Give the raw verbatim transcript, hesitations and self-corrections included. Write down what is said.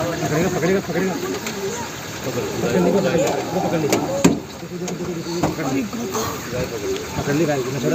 पकड़ेगा पकड़ेगा पकड़ेगा पकड़ने पकड़ने पकड़ने पकड़ने पकड़ने